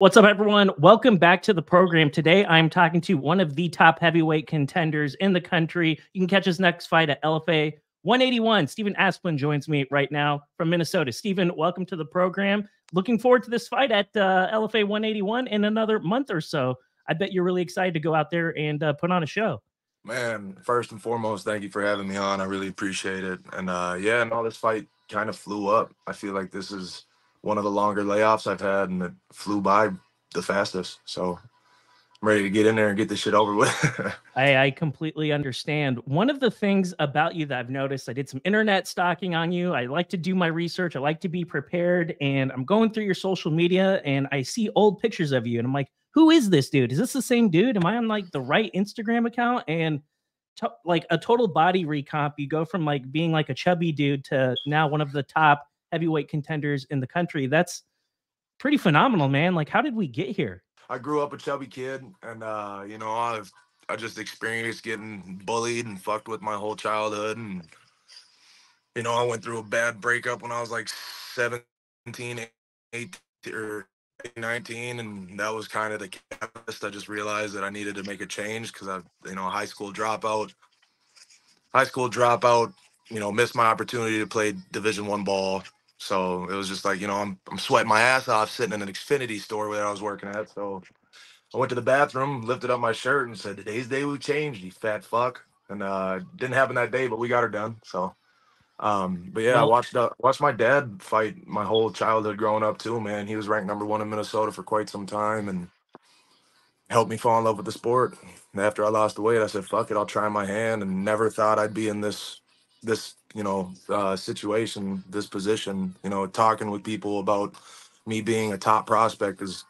What's up, everyone? Welcome back to the program. Today, I'm talking to one of the top heavyweight contenders in the country. You can catch his next fight at LFA 181. Stephen Asplund joins me right now from Minnesota. Stephen, welcome to the program. Looking forward to this fight at LFA 181 in another month or so. I bet you're really excited to go out there and put on a show. Man, first and foremost, thank you for having me on. I really appreciate it. And yeah, and all this fight kind of flew up. I feel like this is one of the longer layoffs I've had, and it flew by the fastest. So I'm ready to get in there and get this shit over with. I completely understand. One of the things about you that I've noticed, I did some internet stalking on you. I like to do my research. I like to be prepared. And I'm going through your social media and I see old pictures of you. And I'm like, who is this dude? Is this the same dude? Am I on like the right Instagram account? And like a total body recomp, you go from like being like a chubby dude to now one of the top heavyweight contenders in the country. That's pretty phenomenal, man. Like, how did we get here? I grew up a chubby kid, and you know, I just experienced getting bullied and fucked with my whole childhood. And you know, I went through a bad breakup when I was like 17, 18, or 19, and that was kind of the catalyst. I just realized that I needed to make a change, because I, you know, high school dropout, you know, missed my opportunity to play Division I ball. So it was just like, you know, I'm sweating my ass off sitting in an Xfinity store where I was working at. So I went to the bathroom, lifted up my shirt, and said, "Today's day we changed, you fat fuck." And it didn't happen that day, but we got her done. So, but yeah, I watched my dad fight my whole childhood growing up too, man. He was ranked #1 in Minnesota for quite some time, and helped me fall in love with the sport. And after I lost the weight, I said, "Fuck it, I'll try my hand." And never thought I'd be in this, you know, situation, this position. You know, talking with people about me being a top prospect, because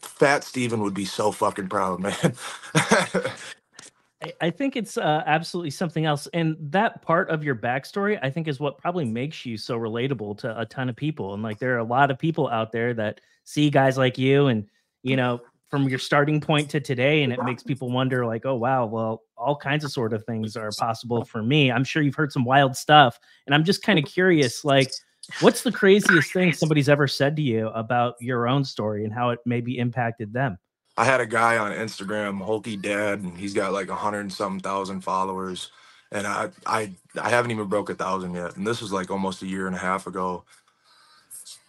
fat Steven would be so fucking proud, man. I think it's absolutely something else. And that part of your backstory, I think, is what probably makes you so relatable to a ton of people. And like, there are a lot of people out there that see guys like you, and, you know, from your starting point to today, and it makes people wonder like, oh, wow, well, all kinds of sort of things are possible for me. I'm sure you've heard some wild stuff, and I'm just kind of curious, like, what's the craziest thing somebody's ever said to you about your own story and how it maybe impacted them? I had a guy on Instagram, Hulky Dad, and he's got like 100-something thousand followers, and I haven't even broke 1,000 yet, and this was like almost a year and a half ago.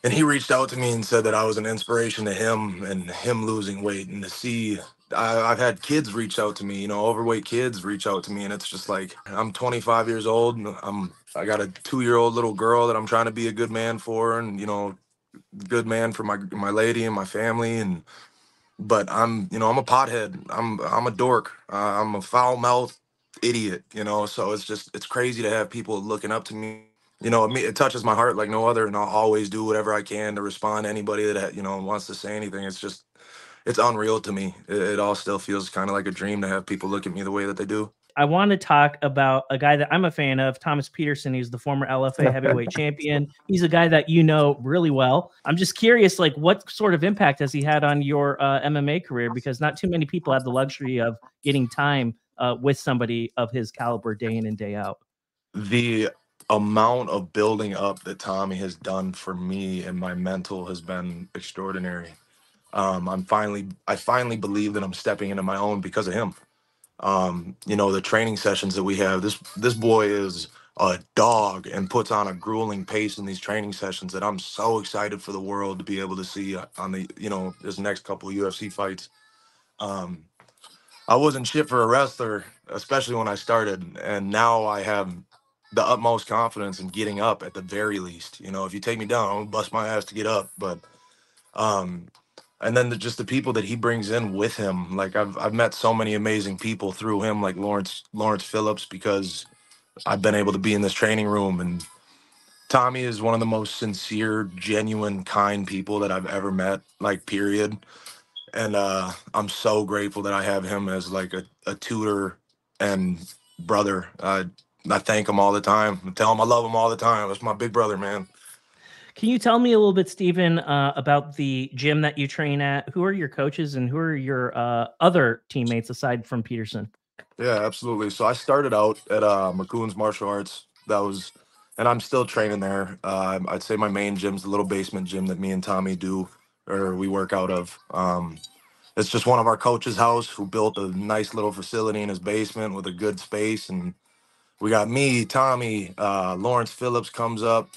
And he reached out to me and said that I was an inspiration to him, and him losing weight. And to see, I've had kids reach out to me, you know, overweight kids reach out to me. And it's just like, I'm 25 years old, and I got a 2-year-old little girl that I'm trying to be a good man for, and, you know, good man for my lady and my family. And, but I'm, you know, I'm a pothead. I'm a dork. I'm a foul-mouthed idiot, you know? So it's just, it's crazy to have people looking up to me. You know, it touches my heart like no other, and I'll always do whatever I can to respond to anybody that, you know, wants to say anything. It's just, it's unreal to me. It all still feels kind of like a dream to have people look at me the way that they do. I want to talk about a guy that I'm a fan of, Thomas Peterson. He's the former LFA heavyweight champion. He's a guy that you know really well. I'm just curious, like, what sort of impact has he had on your MMA career? Because not too many people have the luxury of getting time with somebody of his caliber day in and day out. The amount of building up that Tommy has done for me and my mental has been extraordinary. I finally believe that I'm stepping into my own because of him. You know, the training sessions that we have, this boy is a dog and puts on a grueling pace in these training sessions that I'm so excited for the world to be able to see on the, you know, his next couple of UFC fights. I wasn't shit for a wrestler, especially when I started, and now I have the utmost confidence in getting up at the very least. You know, if you take me down, I'm gonna bust my ass to get up. But and then just the people that he brings in with him, like I've met so many amazing people through him, like Lawrence Phillips, because I've been able to be in this training room. And Tommy is one of the most sincere, genuine, kind people that I've ever met, like, period. And I'm so grateful that I have him as like a tutor and brother. I thank him all the time. I tell him I love him all the time. That's my big brother, man. Can you tell me a little bit, Stephen, about the gym that you train at? Who are your coaches, and who are your other teammates aside from Peterson? Yeah, absolutely. So I started out at McCoon's Martial Arts. That was, and I'm still training there. I'd say my main gym's the little basement gym that me and Tommy do or we work out of. It's just one of our coach's house who built a nice little facility in his basement with a good space. And we got me, Tommy, Lawrence Phillips comes up,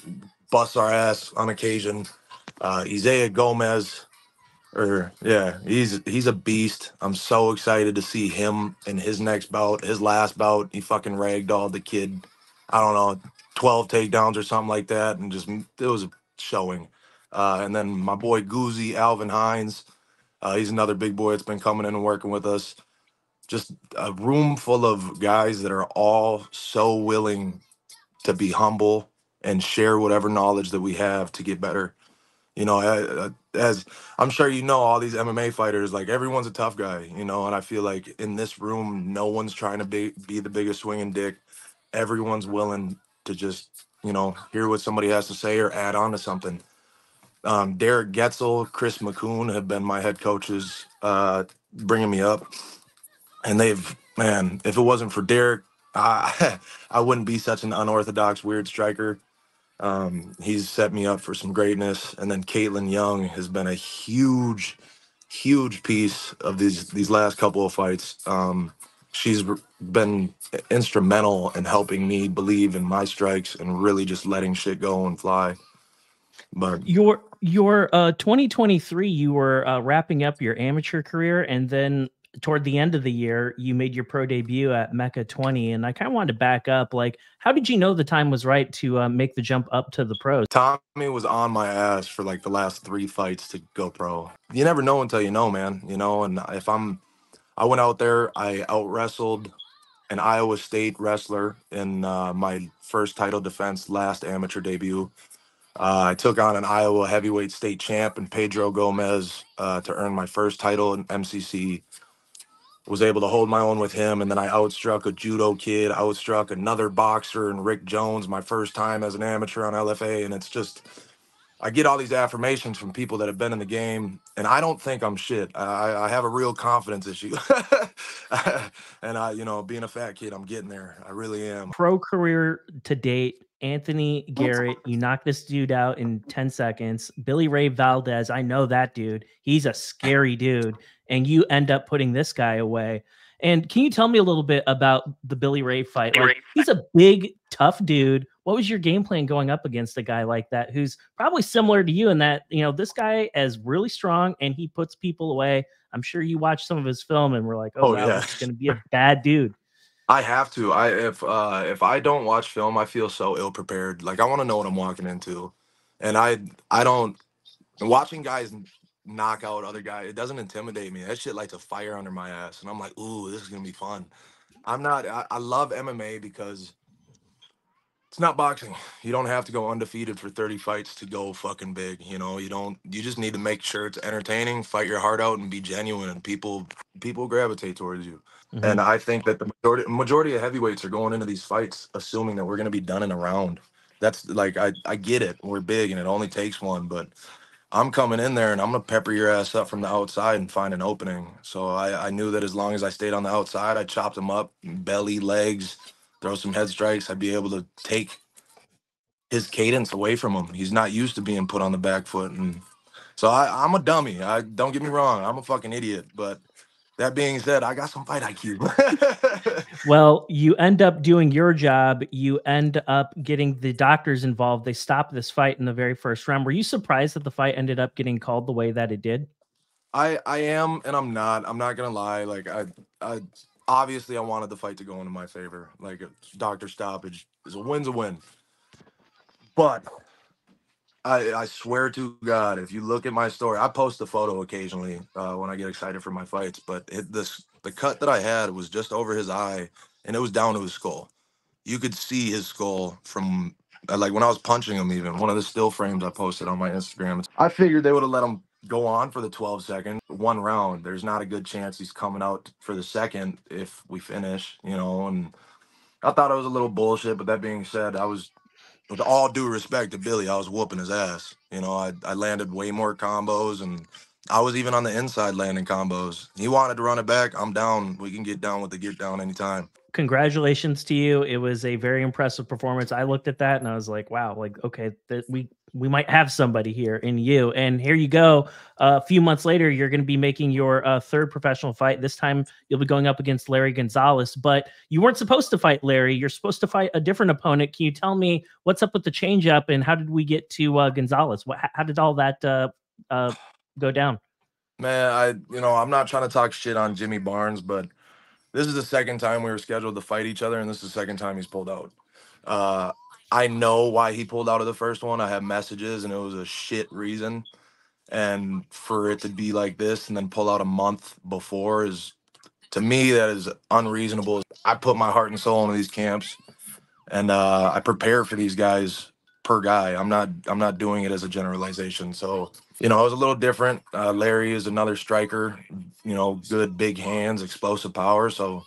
busts our ass on occasion. Isaiah Gomez, he's a beast. I'm so excited to see him in his next bout. His last bout, he fucking ragdolled the kid, I don't know, 12 takedowns or something like that, and just it was a showing. And then my boy Guzi Alvin Hines, he's another big boy that's been coming in and working with us. Just a room full of guys that are all so willing to be humble and share whatever knowledge that we have to get better. You know, as I'm sure you know, all these MMA fighters, like, everyone's a tough guy, you know, and I feel like in this room, no one's trying to be the biggest swinging dick. Everyone's willing to just, you know, hear what somebody has to say or add on to something. Derek Getzel, Chris McCoon have been my head coaches bringing me up. And they've, man, if it wasn't for Derek, I wouldn't be such an unorthodox, weird striker. He's set me up for some greatness. And then Caitlin Young has been a huge, huge piece of these last couple of fights. She's been instrumental in helping me believe in my strikes and really just letting shit go and fly. But your 2023, you were wrapping up your amateur career, and then toward the end of the year, you made your pro debut at Mecca 20, and I kind of wanted to back up. Like, how did you know the time was right to make the jump up to the pros? Tommy was on my ass for like the last 3 fights to go pro. You never know until you know, man. You know, and if I went out there, I out-wrestled an Iowa State wrestler in my first title defense, last amateur debut. I took on an Iowa heavyweight state champ and Pedro Gomez to earn my first title in MCC. Was able to hold my own with him, and then I outstruck a judo kid, outstruck another boxer, and Rick Jones, my first time as an amateur on LFA. And it's just, I get all these affirmations from people that have been in the game, and I don't think I'm shit. I have a real confidence issue. And I, you know, being a fat kid, I'm getting there. I really am. Pro career to date, Anthony Garrett, you knocked this dude out in 10 seconds. Billy Ray Valdez, I know that dude. He's a scary dude. And you end up putting this guy away. And can you tell me a little bit about the Billy Ray fight? Like, he's a big, tough dude. What was your game plan going up against a guy like that, who's probably similar to you in that, you know, this guy is really strong and he puts people away? I'm sure you watched some of his film and were like, oh, wow, yeah, he's going to be a bad dude. I have to. If I don't watch film, I feel so ill prepared. Like, I want to know what I'm walking into, and I don't. Watching guys knock out other guys, it doesn't intimidate me. That shit lights a fire under my ass, and I'm like, ooh, this is gonna be fun. I'm not. I love MMA because it's not boxing. You don't have to go undefeated for 30 fights to go fucking big. You know, you don't. You just need to make sure it's entertaining, fight your heart out, and be genuine. And people gravitate towards you. Mm-hmm. And I think that the majority of heavyweights are going into these fights assuming that we're going to be done in a round. That's like, I get it. We're big and it only takes one, but I'm coming in there and I'm going to pepper your ass up from the outside and find an opening. So I knew that as long as I stayed on the outside, I chopped them up, belly, legs, throw some head strikes. I'd be able to take his cadence away from him. He's not used to being put on the back foot. And so I'm a dummy. Don't get me wrong. I'm a fucking idiot, but that being said, I got some fight IQ. Well, you end up doing your job. You end up getting the doctors involved. They stopped this fight in the very first round. Were you surprised that the fight ended up getting called the way that it did? I am, and I'm not. I'm not going to lie. Like, I obviously, I wanted the fight to go into my favor. Like, a doctor stoppage is a win's a win. But I swear to God, if you look at my story, I post a photo occasionally when I get excited for my fights, but the cut that I had was just over his eye, and it was down to his skull. You could see his skull from, like, when I was punching him even. One of the still frames I posted on my Instagram. I figured they would have let him go on for the 12-second, one round. There's not a good chance he's coming out for the second if we finish, you know, and I thought it was a little bullshit, but that being said, I was... with all due respect to Billy, I was whooping his ass. You know, I landed way more combos, and I was even on the inside landing combos. He wanted to run it back. I'm down. We can get down with the get down anytime. Congratulations to you. It was a very impressive performance. I looked at that and I was like, wow, like, okay, that we we might have somebody here in you. And here you go. A few months later, you're going to be making your third professional fight. This time you'll be going up against Larry Gonzales, but you weren't supposed to fight Larry. You're supposed to fight a different opponent. Can you tell me what's up with the change up and how did we get to Gonzales? How did all that go down? Man, I'm not trying to talk shit on Jimmy Barnes, but this is the second time we were scheduled to fight each other, and this is the second time he's pulled out. I know why he pulled out of the first one. I have messages, and it was a shit reason. And for it to be like this and then pull out a month before is, to me, that is unreasonable. I put my heart and soul into these camps, and I prepare for these guys per guy. I'm not doing it as a generalization. So, it was a little different. Larry is another striker, good big hands, explosive power. So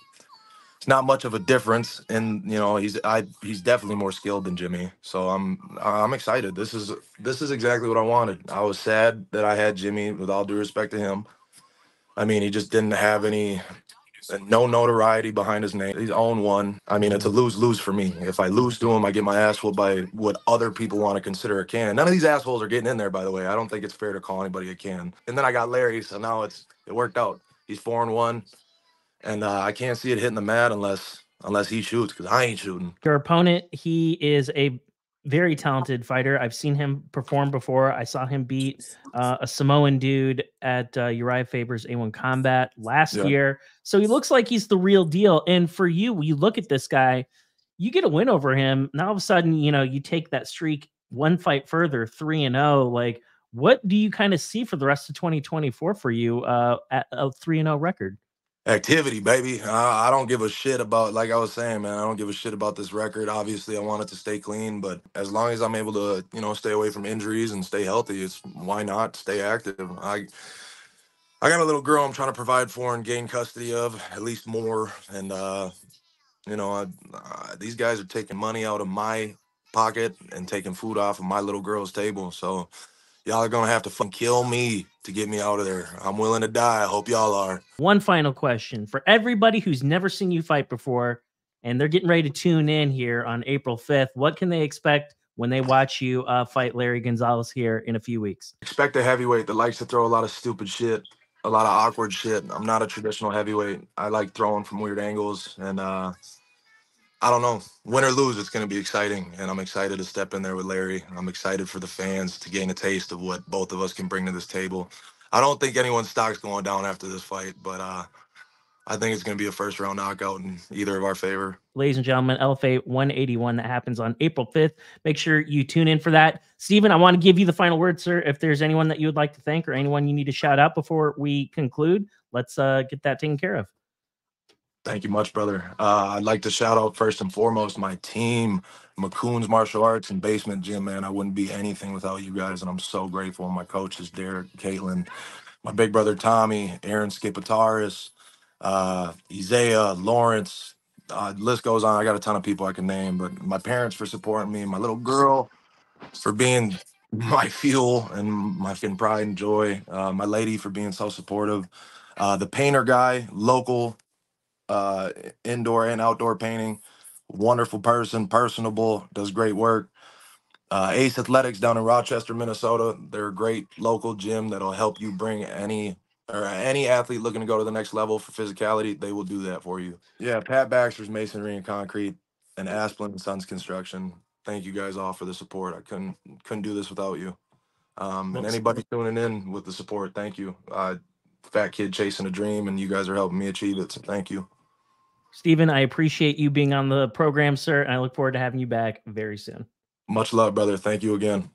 it's not much of a difference, and he's definitely more skilled than Jimmy. So I'm excited. This is exactly what I wanted. I was sad that I had Jimmy, with all due respect to him. I mean, he just didn't have no notoriety behind his name. He's owned one. I mean, it's a lose-lose for me. If I lose to him, I get my ass whooped by what other people want to consider a can. None of these assholes are getting in there, by the way. I don't think it's fair to call anybody a can. And then I got Larry, so now it worked out. He's 4-1. And I can't see it hitting the mat unless he shoots, because I ain't shooting. Your opponent, he is a very talented fighter. I've seen him perform before. I saw him beat a Samoan dude at Uriah Faber's A1 Combat last year. So he looks like he's the real deal. And for you, when you look at this guy, you get a win over him. Now all of a sudden, you take that streak one fight further, 3-0. Like, what do you kind of see for the rest of 2024 for you at a 3-0 record? Activity, baby. I don't give a shit about, like I was saying, man, I don't give a shit about this record. Obviously, I want it to stay clean, but as long as I'm able to, stay away from injuries and stay healthy, why not stay active? I got a little girl I'm trying to provide for and gain custody of, at least more. And, these guys are taking money out of my pocket and taking food off of my little girl's table. So y'all are going to have to kill me to get me out of there. I'm willing to die. I hope y'all are. One final question for everybody who's never seen you fight before, and they're getting ready to tune in here on April 5th. What can they expect when they watch you fight Larry Gonzales here in a few weeks? Expect a heavyweight that likes to throw a lot of stupid shit, a lot of awkward shit. I'm not a traditional heavyweight. I like throwing from weird angles, and I don't know. Win or lose, it's going to be exciting, and I'm excited to step in there with Larry. I'm excited for the fans to gain a taste of what both of us can bring to this table. I don't think anyone's stock's going down after this fight, but I think it's going to be a first-round knockout in either of our favor. Ladies and gentlemen, LFA 181, that happens on April 5th. Make sure you tune in for that. Stephen, I want to give you the final word, sir. If there's anyone that you would like to thank or anyone you need to shout out before we conclude, let's get that taken care of. Thank you much, brother. I'd like to shout out first and foremost my team, McCoon's Martial Arts and Basement Gym, man. I wouldn't be anything without you guys, and I'm so grateful. My coaches, Derek, Caitlin, my big brother, Tommy, Aaron Skipitaris, Isaiah, Lawrence. The list goes on. I got a ton of people I can name, but my parents for supporting me, my little girl for being my fuel and my pride and joy, my lady for being so supportive, the painter guy, local, indoor and outdoor painting, wonderful person, personable, does great work. Ace Athletics down in Rochester, Minnesota. They're a great local gym that'll help you bring any athlete looking to go to the next level for physicality. They will do that for you. Yeah, Pat Baxter's Masonry and Concrete and Asplund and Sons Construction. Thank you guys all for the support. I couldn't do this without you. And anybody tuning in with the support, thank you. Fat kid chasing a dream, and you guys are helping me achieve it, so thank you. Stephen, I appreciate you being on the program, sir, and I look forward to having you back very soon. Much love, brother. Thank you again.